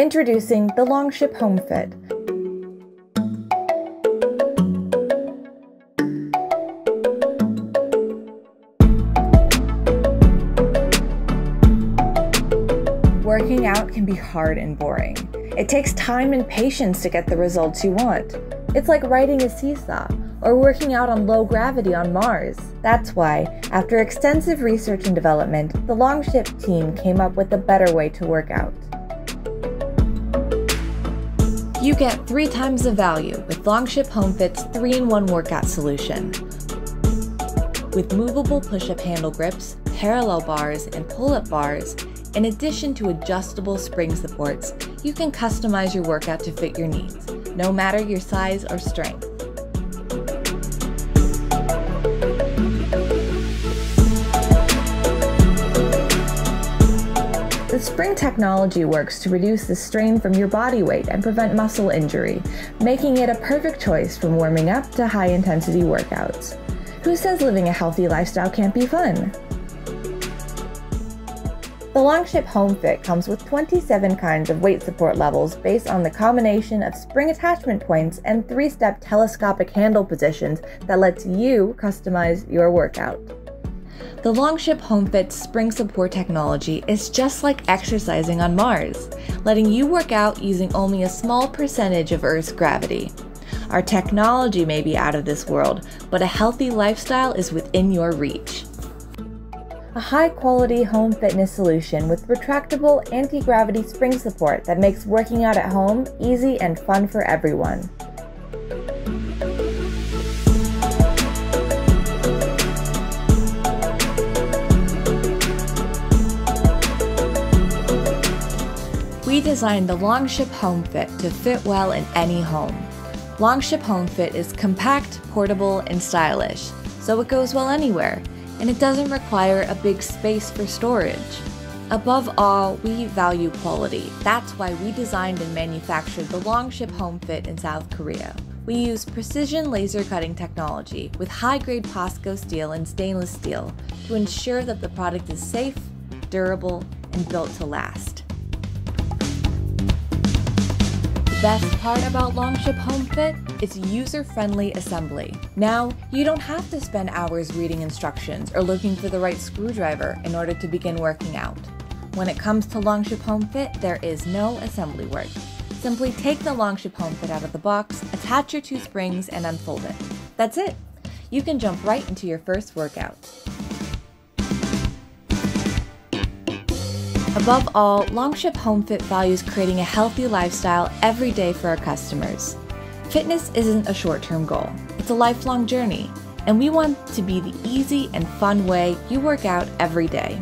Introducing the Longship HomeFit. Working out can be hard and boring. It takes time and patience to get the results you want. It's like riding a seesaw or working out on low gravity on Mars. That's why, after extensive research and development, the Longship team came up with a better way to work out. You get 3 times the value with Longship HomeFit's 3-in-1 workout solution. With movable push-up handle grips, parallel bars, and pull-up bars, in addition to adjustable spring supports, you can customize your workout to fit your needs, no matter your size or strength. The spring technology works to reduce the strain from your body weight and prevent muscle injury, making it a perfect choice from warming up to high-intensity workouts. Who says living a healthy lifestyle can't be fun? The Longship HomeFit comes with 27 kinds of weight support levels based on the combination of spring attachment points and 3-step telescopic handle positions that lets you customize your workout. The Longship HomeFit's spring support technology is just like exercising on Mars, letting you work out using only a small percentage of Earth's gravity. Our technology may be out of this world, but a healthy lifestyle is within your reach. A high-quality home fitness solution with retractable anti-gravity spring support that makes working out at home easy and fun for everyone. We designed the Longship HomeFit to fit well in any home. Longship HomeFit is compact, portable, and stylish, so it goes well anywhere, and it doesn't require a big space for storage. Above all, we value quality. That's why we designed and manufactured the Longship HomeFit in South Korea. We use precision laser cutting technology with high-grade POSCO steel and stainless steel to ensure that the product is safe, durable, and built to last. The best part about Longship HomeFit is user-friendly assembly. Now, you don't have to spend hours reading instructions or looking for the right screwdriver in order to begin working out. When it comes to Longship HomeFit, there is no assembly work. Simply take the Longship HomeFit out of the box, attach your 2 springs, and unfold it. That's it! You can jump right into your first workout. Above all, Longship HomeFit values creating a healthy lifestyle every day for our customers. Fitness isn't a short-term goal, it's a lifelong journey, and we want to be the easy and fun way you work out every day.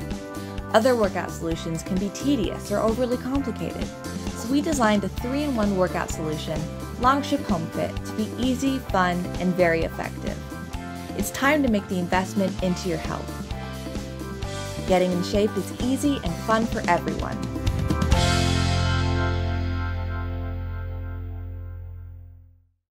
Other workout solutions can be tedious or overly complicated, so we designed a 3-in-1 workout solution, Longship HomeFit, to be easy, fun, and very effective. It's time to make the investment into your health. Getting in shape is easy and fun for everyone.